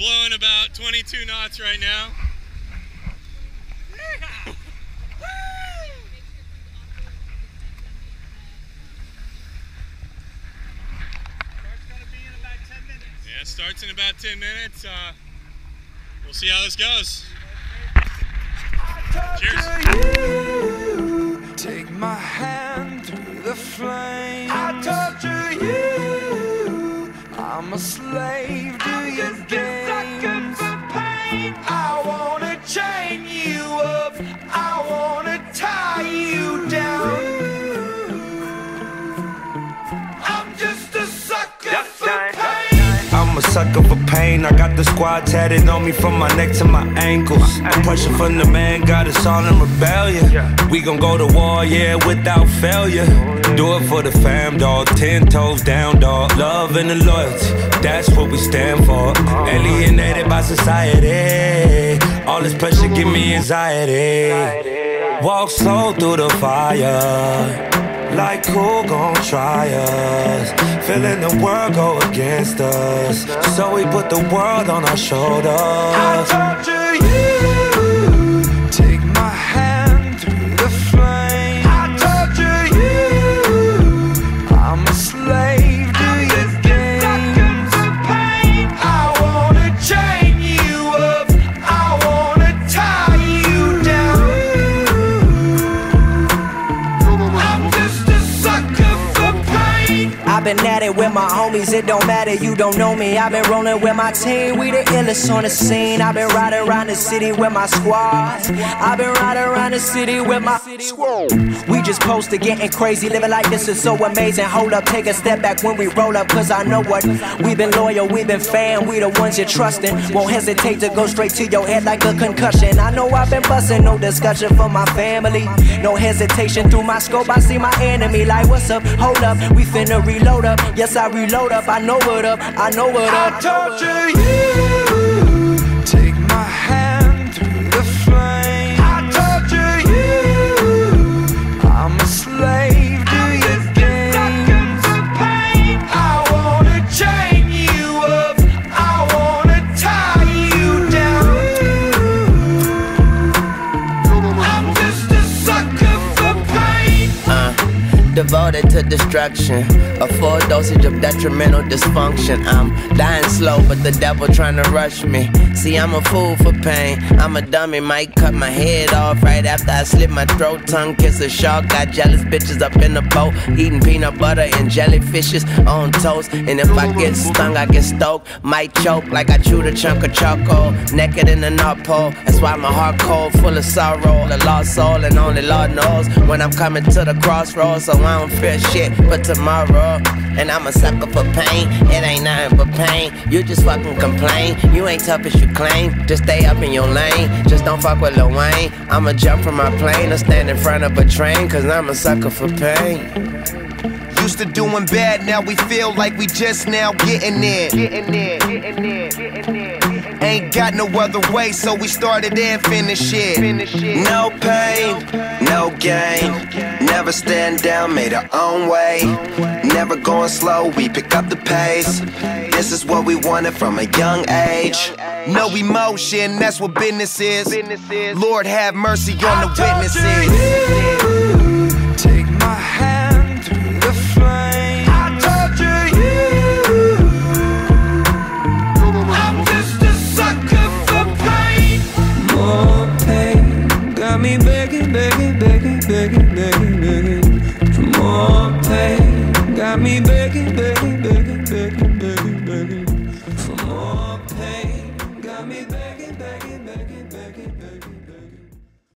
blowing about 22 knots right now. Yeah, it starts in about 10 minutes. We'll see how this goes. Cheers. You, take my hand through the flames. I torture you. I'm a slave to your games. I'm just a sucker for pain. I wanna chain you up. I wanna tie you down. I'm just a sucker for pain. I'm a sucker for pain. I got the squad tatted on me from my neck to my ankles. Pressure from the man got us all in rebellion. We gon' go to war, yeah, without failure. Do it for the fam, dog. 10 toes down, dog. Love and the loyalty, that's what we stand for. Alienated by society. All this pressure give me anxiety. Walk slow through the fire. Like who gon' try us? Feeling the world go against us, so we put the world on our shoulders. I torture you. Take my hand through the flames. I torture you. I'm a slave to your games. I'm just a sucker for pain. I wanna chain you up. I wanna tie you down. I'm just I've been at it with my homies, it don't matter, you don't know me. I've been rolling with my team, we the illest on the scene. I've been riding around the city with my squad. I've been riding around the city with my squad. We just posted getting crazy, living like this is so amazing. Hold up, take a step back when we roll up, cause I know what. We've been loyal, we've been fan, we the ones you're trusting. Won't hesitate to go straight to your head like a concussion. I know I've been busting, no discussion for my family. No hesitation through my scope, I see my enemy. Like what's up, hold up, we finna reload. Up. Yes, I reload up, I know what up, I know what up. I torture you, take my hand through the flames. I torture you, I'm a slave to your games. I'm just a sucker for pain. I wanna chain you up, I wanna tie you down. I'm just a sucker for pain. Devoted to destruction, a full dosage of detrimental dysfunction. I'm dying slow, but the devil trying to rush me. See, I'm a fool for pain, I'm a dummy, might cut my head off right after I slit my throat. Tongue kiss a shark, got jealous bitches up in the boat, eating peanut butter and jellyfishes on toast. And if I get stung, I get stoked, might choke like I chewed a chunk of charcoal, naked in the North Pole. That's why my heart cold, full of sorrow, a lost soul, and only Lord knows when I'm coming to the crossroads. So I don't fear shit but tomorrow. And I'm a sucker for pain, it ain't nothing but pain. You just fucking complain, you ain't tough as you claim. Just stay up in your lane, just don't fuck with Lil Wayne. I'ma jump from my plane or stand in front of a train, cause I'm a sucker for pain. Used to doing bad, now we feel like we just now getting in. Ain't got no other way, so we started and finished it. No pain, no gain. Never stand down, made our own way. Never going slow, we pick up the pace. This is what we wanted from a young age. No emotion, that's what business is. Lord have mercy on the witnesses. Take my hand. Begging, begging, begging, begging, begging.